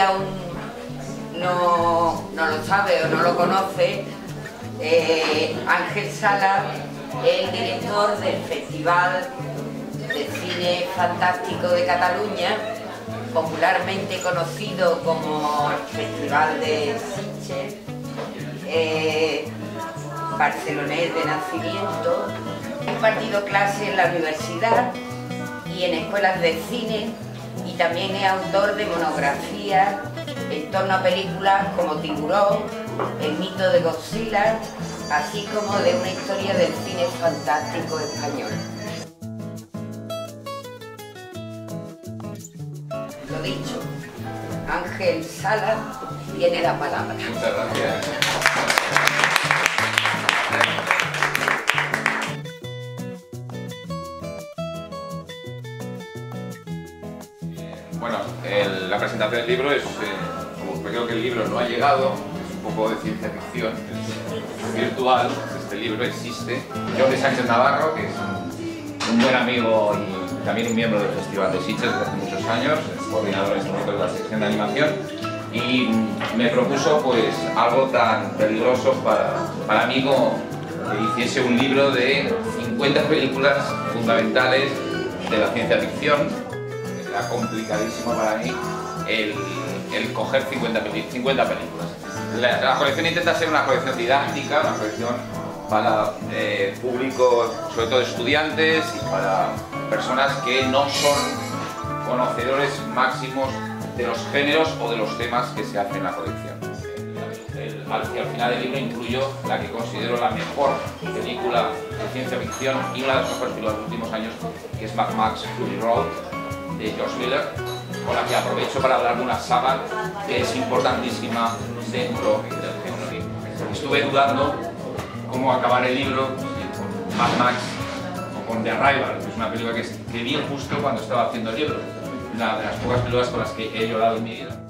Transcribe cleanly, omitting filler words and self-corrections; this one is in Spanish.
todavía aún no lo sabe o no lo conoce, Ángel Sala es el director del Festival de Cine Fantástico de Cataluña, popularmente conocido como el Festival de Sitges, barcelonés de nacimiento. Ha impartido clases en la universidad y en escuelas de cine, y también es autor de monografías en torno a películas como Tiburón, El mito de Godzilla, así como de una historia del cine fantástico español. Lo dicho, Ángel Sala tiene la palabra. Muchas gracias. Bueno, la presentación del libro es, como creo que el libro no ha llegado, es un poco de ciencia ficción, es virtual, este libro existe. Jorge Sánchez Navarro, que es un buen amigo y también un miembro del Festival de Sitges desde hace muchos años, es coordinador de la sección de animación, y me propuso pues algo tan peligroso para mí como que hiciese un libro de 50 películas fundamentales de la ciencia ficción. Era complicadísimo para mí el coger 50 películas. La colección intenta ser una colección didáctica, una colección para público, sobre todo estudiantes, y para personas que no son conocedores máximos de los géneros o de los temas que se hacen en la colección. Al final del libro incluyo la que considero la mejor película de ciencia ficción y una de las mejores películas de los últimos años, que es Mad Max Fury Road, de George Miller, con la que aprovecho para hablar de una saga que es importantísima dentro del género. Estuve dudando cómo acabar el libro, con Mad Max o con The Arrival, que es una película que escribí justo cuando estaba haciendo el libro, una de las pocas películas con las que he llorado en mi vida.